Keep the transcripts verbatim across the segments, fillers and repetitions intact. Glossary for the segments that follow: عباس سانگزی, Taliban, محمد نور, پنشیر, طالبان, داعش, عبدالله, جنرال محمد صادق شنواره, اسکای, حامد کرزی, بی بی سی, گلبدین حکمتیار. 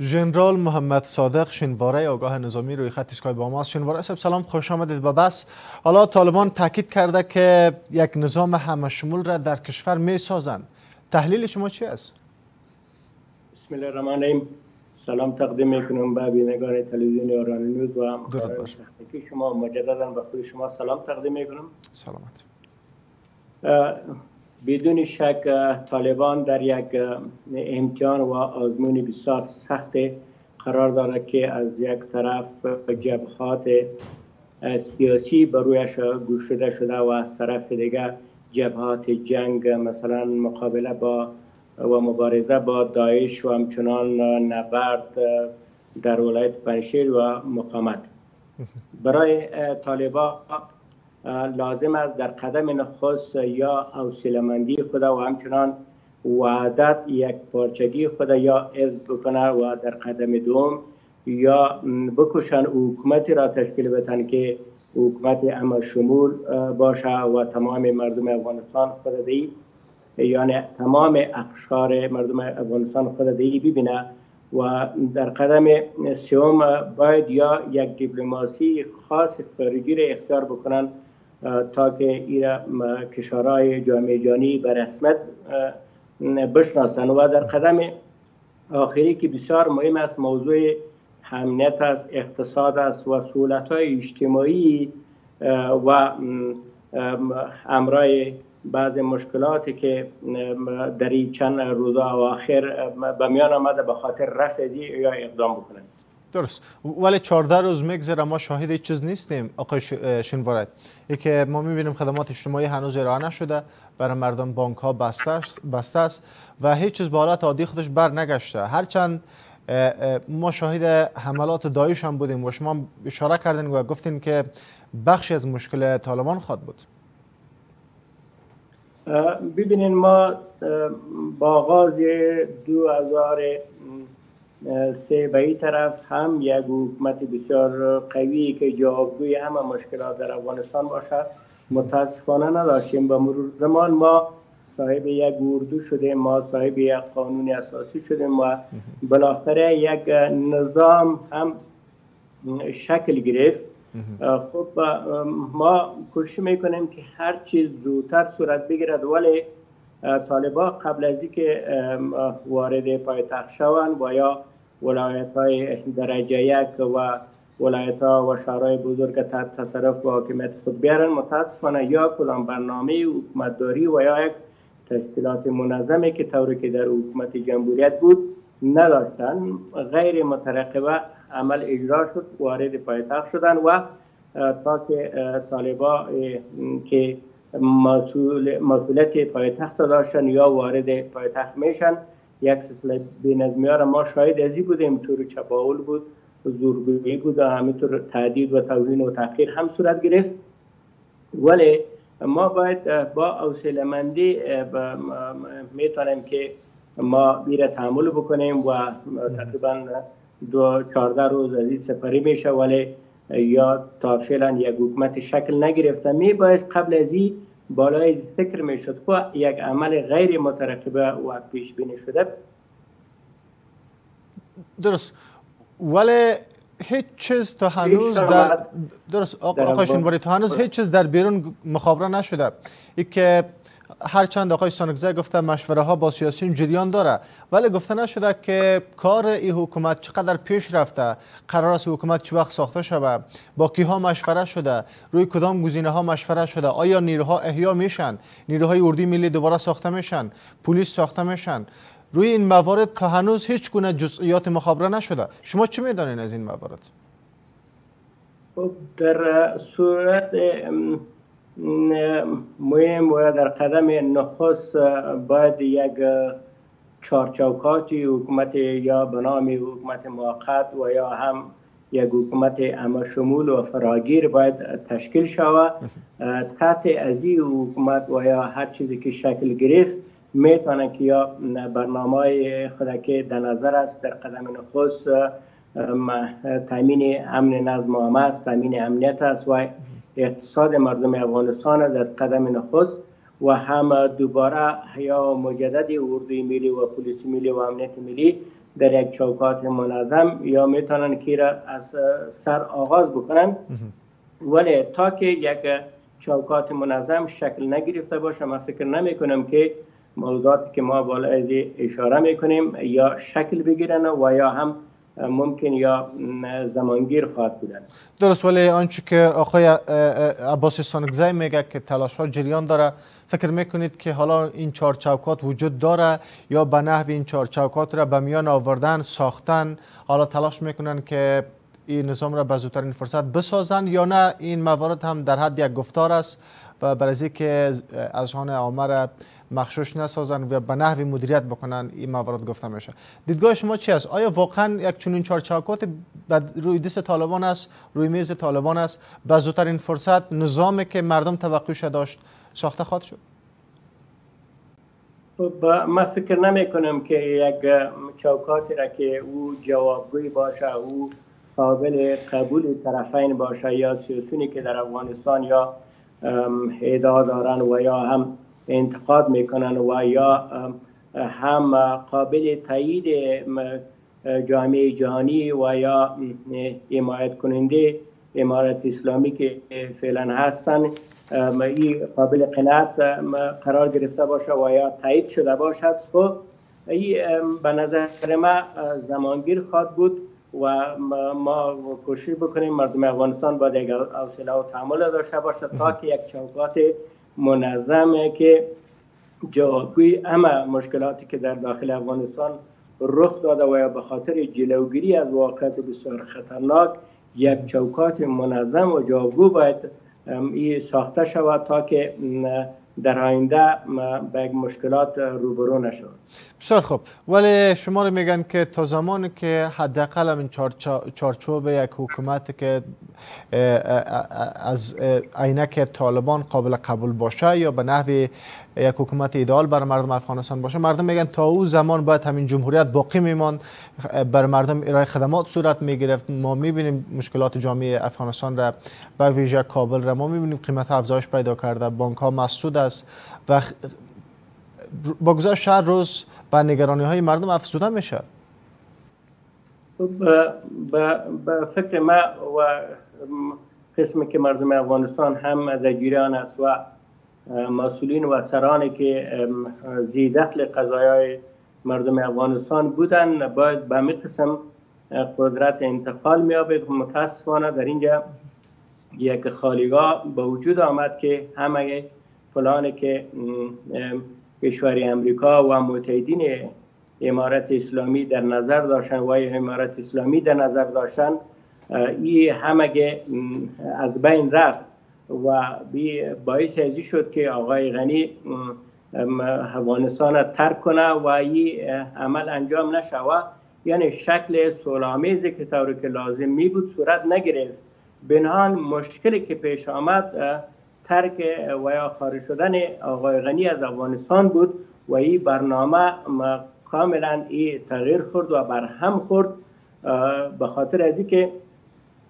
ژنرال محمد صادق شنواره آگاه نظامی روی خط اسکای با ماست. شنواره صاحب سلام، خوش آمدید به بس. حالا طالبان تاکید کرده که یک نظام همشمول را در کشور می سازند. تحلیل شما چی است؟ بسم الله الرحمن الرحیم. سلام تقدیم میکنم به بینندگان تلویزیون ایران نیوز و همکاران تکنیکی شما. مجددا به خود شما سلام تقدیم میکنم. سلامت. بدون شک طالبان در یک امتحان و آزمون بسیار سخت قرار دارد که از یک طرف جبهات سیاسی برویش گشوده شده و از طرف دیگر جبهات جنگ، مثلا مقابله با و مبارزه با داعش و همچنان نبرد در ولایت پنشیر و مقاومت. برای طالبان لازم است در قدم نخست یا حوصله‌مندی خود و همچنان وحدت یک پارچگی خود یا حفظ بکنه و در قدم دوم یا بکوشن حکومتی را تشکیل بدن که حکومت همشمول باشه و تمام مردم افغانستان خود دی، یعنی تمام اقشار مردم افغانستان خود دی ببینه. و در قدم سوم باید یا یک دیپلماسی خاص خارجی را اختیار بکنن تا که این کشورهای جامعه جهانی به رسمیت بشناسند. و در قدم آخری که بسیار مهم است، موضوع امنیت است، اقتصاد است و سهولت‌های اجتماعی و امرای بعضی مشکلاتی که در این چند روز اواخر به میان آمده به خاطر رفع یا اقدام بکنند. درست، ولی چهارده روز میگذره ما شاهد هیچ چیز نیستیم آقای شنواره. اینکه ما میبینیم خدمات اجتماعی هنوز ارائه نشده، برای مردم بانک ها بسته است و هیچ چیز به حالت عادی خودش بر نگشته. هرچند ما شاهد حملات داعش هم بودیم و شما اشاره کردین و گفتین که بخشی از مشکل طالبان خود بود. ببینین ما با آغاز دو هزار و سه به این طرف هم یک حکومت بسیار قوی که جوابگوی همه مشکلات در افغانستان باشد متاسفانه نداشتیم. به مرور زمان ما صاحب یک اردو شدیم، ما صاحب یک قانون اساسی شدیم و بالاخره یک نظام هم شکل گرفت. خب ما کوشش میکنیم که هر چیز زودتر صورت بگیرد، ولی طالبان قبل از اینکه وارد پایتخت شوند و یا ولایت های درجه یک و ولایت ها و شهرهای بزرگ تحت تصرف و حاکمیت خود بیارن، متاسفانه یا کلان برنامه حکومتداری و یا یک تشکیلات منظمی که طوری که در حکومت جمهوریت بود نداشتن، غیر مترقبه عمل اجرا شد، وارد پایتخت شدن و تا که طالبان که مسئول مسئولیت پایتخت داشتن یا وارد پایتخت میشن یک سلسله بی‌نظمی‌ها را ما شاهد ازی بودیم. چور و چپاول بود، زورگویی بود و همینطور تهدید و توهین و تحقیر هم صورت گرفت. ولی ما باید با حوصله‌مندی میتونیم که ما بیره تحمل بکنیم و تقریبا دو چهارده روز از این سپری میشه، ولی یا تا فعلا یک حکومت شکل نگرفته. میباید قبل از این بالای فکر میشد که یک عمل غیر مترقبه و پیش بینی شده. درست، ولی هیچ چیز تا هنوز در درست آقای شنواره تا هنوز هیچ چیز در بیرون مخابره نشده. اینکه هرچند آقای سانگزه گفته مشوره ها با سیاسیون جریان داره، ولی گفته نشده که کار این حکومت چقدر پیش رفته، قرار است حکومت چه وقت ساخته شود، با کی ها مشوره شده، روی کدام گزینه ها مشوره شده، آیا نیروها احیا میشن، نیروهای اردوی ملی دوباره ساخته میشن، پلیس ساخته میشن. روی این موارد تا هنوز هیچ گونه جزئیات مخابره نشده. شما چه میدانین از این موارد؟ در صورت مهم و در قدم نخست باید یک چارچوکاتی حکومت یا به نام حکومت موقت و یا هم یک حکومت همشمول و فراگیر باید تشکیل شود. تحت از این حکومت و یا هر چیزی که شکل گرفت میتونه که یا برنامه خود که در نظر است در قدم نخست تامین امن نظم عام است، تامین امنیت است و اقتصاد مردم افغانستان در قدم نخست و هم دوباره یا مجدد اردوی ملی و پلیس ملی و امنیت ملی در یک چوکات منظم یا میتونن که را از سر آغاز بکنن، ولی تا که یک چوکات منظم شکل نگرفته باشه من فکر نمی کنم که موضوعاتی که ما بالای اشاره میکنیم یا شکل بگیرن و یا هم ممکن یا زمانگیر خواهد بودن. درست، ولی آنچه که آقای عباس سانگزی میگه که تلاش ها جریان داره، فکر میکنید که حالا این چهار چوکات وجود داره یا به نحو این چهار چوکات را به میان آوردن ساختن، حالا تلاش میکنن که این نظام را به زودترین فرصت بسازن، یا نه این موارد هم در حد یک گفتار است و برای که اذهان عامه را مخشوش نسازن و به نحو مدیریت بکنن این موارد گفته میشه. دیدگاه شما چی است؟ آیا واقعا یک چنین چهار چوکات روی دست طالبان است، روی میز طالبان است، به زودترین فرصت نظامی که مردم توقعش داشت ساخته خواهد شد؟ من فکر نمی کنم که یک چوکاتی را که او جوابگوی باشه، او قابل قبول طرفین باشه، یا سیاسیونی که در افغانستان یا ادعا دارن و یا هم انتقاد میکنن و یا هم قابل تایید جامعه جهانی و یا حمایت کننده امارت اسلامی که فعلا هستن، این قابل قناعت قرار گرفته باشه و یا تایید شده باشد، خب این به نظر من زمانگیر خواهد بود و ما کوشش بکنیم مردم افغانستان باید یک حوصله و تحمل داشته باشه تا که یک چوکات منظمه که جوابگوی اما مشکلاتی که در داخل افغانستان رخ داده و یا به خاطر جلوگیری از واقعیت بسیار خطرناک یک چوکات منظم و جوابگو باید این ساخته شود تا که در آینده به یک مشکلات روبرو نشود. بسیار خوب، ولی شما رو میگن که تا زمانی که حداقل این چارچوب یک حکومت که از عینک طالبان قابل قبول باشه یا به نحوی یک حکومت ایدئال بر مردم افغانستان باشه، مردم میگن تا او زمان باید همین جمهوریت باقی میماند، بر مردم ارائه خدمات صورت میگرفت. ما میبینیم مشکلات جامعه افغانستان را و ویژه کابل را ما میبینیم قیمت افزایش پیدا کرده، بانک ها مسدود است و با گذشت هر روز با نگرانی های مردم افزوده میشه. به فکر ما و قسمی که مردم افغانستان هم در جریان است و مسئولین و سرانی که زی دخل قضایای مردم افغانستان بودن باید به همین قسم قدرت انتقال می‌یابد. متاسفانه در اینجا یک خالیگاه به وجود آمد که همه فلانی که کشور امریکا و متحدین امارت اسلامی در نظر داشتن و امارت اسلامی در نظر داشتن این همه از بین رفت و باعث ازی شد که آقای غنی افغانستان را ترک کنه و این عمل انجام نشود، یعنی شکل صلح‌آمیزی که طوری که لازم می بود صورت نگرفت. بنابراین مشکلی که پیش آمد ترک و یا خارج شدن آقای غنی از افغانستان بود و این برنامه کاملا این تغییر خورد و برهم خورد. به خاطر از اینکه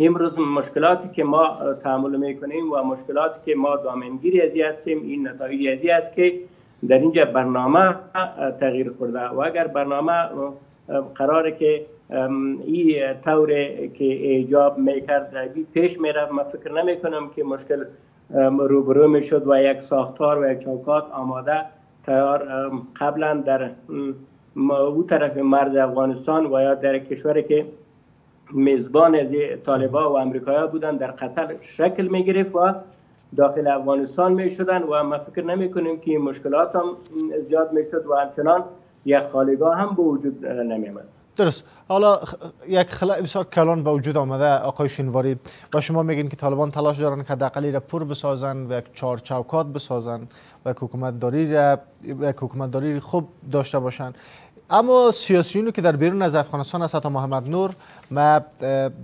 امروز مشکلاتی که ما تعامل میکنیم و مشکلاتی که ما دامنگیری ازی هستیم این نتایج ازی است که در اینجا برنامه تغییر خورده و اگر برنامه قراره که این طور که ایجاب میکرد روی پیش میرفت من فکر نمیکنم که مشکل روبرو میشد و یک ساختار و یک چوکات آماده تیار قبلا در او طرف مرز افغانستان و یا در کشوری که میزبان از طالبا و امریکایا بودن در قطر شکل می گرفت و داخل افغانستان می شدن و ما فکر نمی کنیم که مشکلات هم زیاد می شد و همچنان یک خالیگاه هم به وجود نمی آمد. درست، حالا یک خلأ بسیار کلان به وجود آمده آقای شنواری و شما میگین که طالبان تلاش دارن که حداقل را پر بسازن و یک چهار چوکات بسازن و یک حکومت داری را یک حکومت داری خوب داشته باشن، اما سیاسیونی که در بیرون از افغانستان است، حتی محمد نور، ما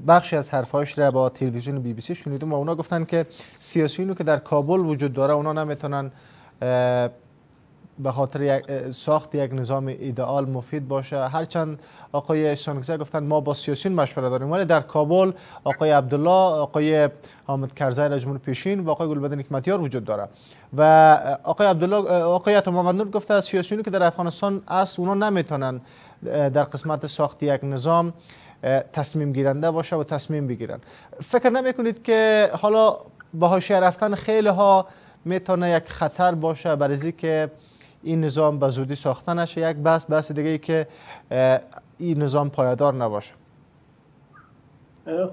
بخشی از حرفاش را با تلویزیون بی بی سی شنیدم و اونا گفتن که سیاسیونی که در کابل وجود داره اونا نمیتونن به خاطر ساخت یک نظام ایدئال مفید باشه، هرچند آقای سانگزه گفتن ما با سیاسیون مشوره داریم، ولی در کابل آقای عبدالله، آقای حامد کرزی رئیس جمهور پیشین و آقای گلبدین حکمتیار وجود داره و آقای عبدالله آقای محمد نور گفته سیاسیونی که در افغانستان است اونا نمیتونن در قسمت ساخت یک نظام تصمیم گیرنده باشه و تصمیم بگیرن. فکر نمی کنید که حالا با حاشیه رفتن خیلی ها میتونه یک خطر باشه برای اینکه این نظام به زودی ساخته نشه، یک بس بس دیگه که این نظام پایدار نباشه؟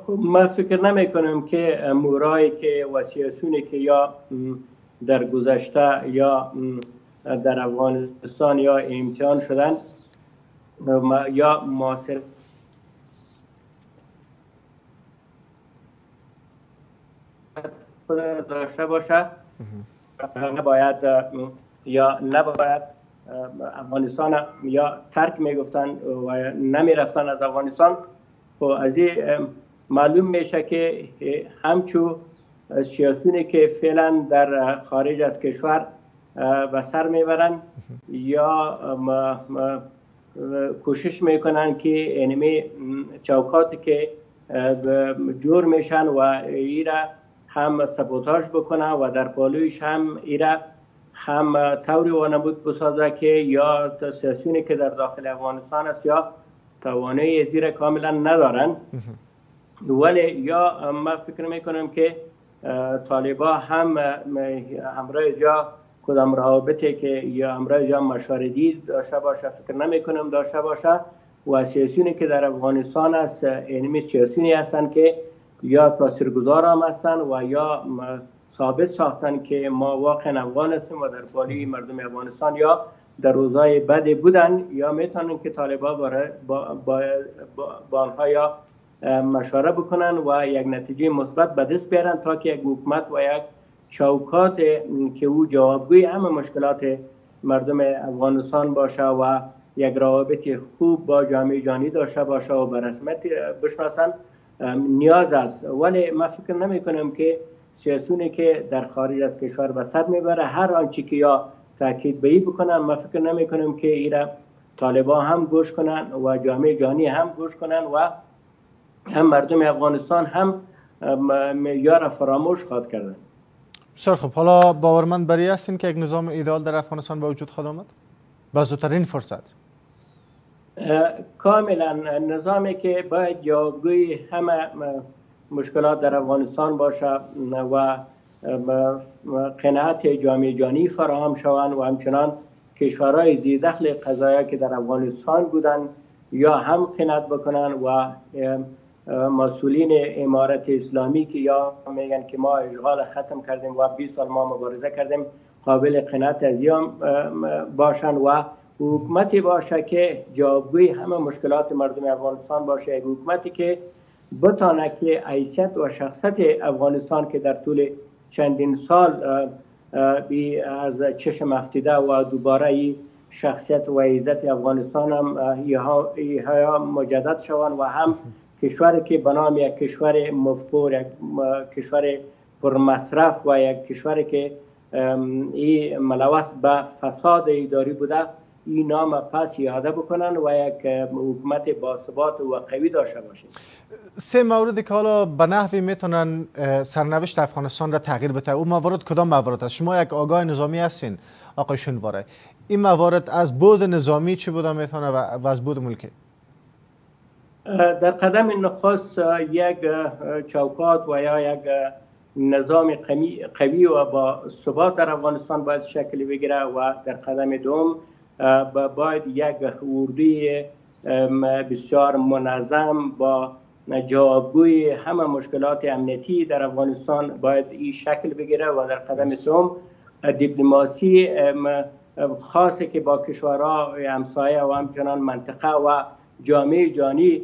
خب من فکر نمی کنم که مورایی که و سیاسیونی که یا در گذشته یا در افغانستان یا امتحان شدن یا معاصر داشته باشد نباید یا نباید افغانستان یا ترک میگفتن و نمیرفتن از افغانستان. خب از این معلوم میشه که همچون سیاسیونی که فعلا در خارج از کشور به سر میبرن یا ما ما کوشش میکنن که انمی چوکاتی که جور میشن و ایرا هم سبوتاژ بکنن و در پالویش هم ایرا هم طوری وانمود بسازه که یا سیاسیونی که در داخل افغانستان است یا توانایی زیر کاملا ندارن. ولی یا ما فکر میکنم که طالبان هم امروز یا کدام رابطه که یا امروز یا مشاردی داشته باشه فکر نمیکنم داشته باشه. و سیاسیونی که در افغانستان است اینمی سیاسیونی هستند که یا تاثیرگذار هم هستند و یا ثابت ساختن که ما واقعا افغان هستیم و در پالوی مردم افغانستان یا در روزای بد بودن یا میتونن که طالبان با با با آنها یا مشاره بکنن و یک نتیجه مثبت به دست بیارن تا که یک حکومت و یک چوکات که او جوابگوی همه مشکلات مردم افغانستان باشه و یک روابط خوب با جامعه جهانی داشته باشه و به رسمیت بشناسن نیاز است. ولی من فکر نمی کنم که سیاسیونی که در خارج از کشور به سر میبره هر آنچه که یا تاکید به این بکنن، من فکر نمی کنم که ایرا طالبان هم گوش کنن و جامعه جهانی هم گوش کنن و هم مردم افغانستان هم معیار فراموش خواهد کردن. بسیار خب، حالا باورمند بری هستین که یک نظام ایدئال در افغانستان به وجود خواهد آمد به زودترین فرصت؟ کاملا نظامی که باید جوابگوی همه مشکلات در افغانستان باشه و قناعت جامعه جهانی فراهم شوند و همچنان کشورهای زیر دخل قضایی که در افغانستان بودند یا هم قناعت بکنن و مسئولین امارت اسلامی که یا میگن که ما اشغال ختم کردیم و بیست سال ما مبارزه کردیم قابل قناعت از یا باشن و حکومتی باشه که جوابگوی همه مشکلات مردم افغانستان باشه، یک حکومتی که بتانه که حیثیت و شخصیت افغانستان که در طول چندین سال از چشم افتیده و دوباره ای شخصیت و عزت افغانستان هم ایها مجدد شوند و هم کشوری که به نام یک کشور مفقور، یک کشور پرمصرف و یک کشوری که این ملوث به فساد اداری بوده این نام پس یاده بکنن و یک حکومت باثبات و قوی داشته باشه. سه موردی که حالا به نحوی میتونن سرنوشت افغانستان را تغییر بده، اون موارد کدام موارد است؟ شما یک آگاه نظامی هستین آقای شنواره، این موارد از بود نظامی چی بوده میتونه و از بود ملکی؟ در قدم نخست یک چوکات و یا یک نظام قوی و با ثبات در افغانستان باید شکل بگیره و در قدم دوم باید یک اردوی بسیار منظم با جوابگوی همه مشکلات امنیتی در افغانستان باید این شکل بگیره و در قدم سوم دیپلماسی خاصی که با کشورها همسایه و همچنان منطقه و جامعه جهانی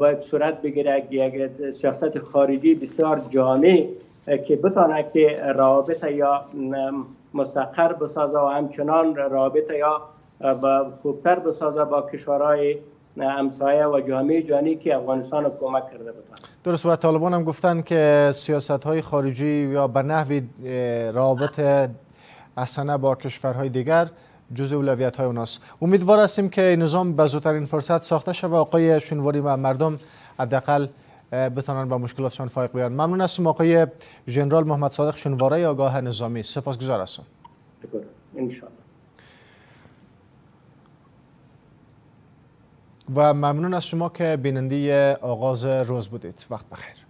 باید صورت بگیره، یک سیاست خارجی بسیار جامع که بتانه که رابطه یا مستقر بسازه و همچنان رابطه یا خوبتر بسازه با کشورهای همسایه و جامعه جهانی که افغانستان رو کمک کرده بودند. درست، و طالبان هم گفتن که سیاست‌های خارجی یا به نحوی رابطه حسنه با کشورهای دیگر جزء اولویت‌های اوناست. امیدوار هستیم که این نظام به زودترین فرصت ساخته شود و آقای شنواره و مردم حداقل بتوانند به مشکلاتشان فائق بیان. ممنون هستم آقای جنرال محمد صادق شنواره آگاه نظامی، سپاسگزار هستم. ان شاء الله. و ممنون از شما که بیننده آغاز روز بودید. وقت بخیر.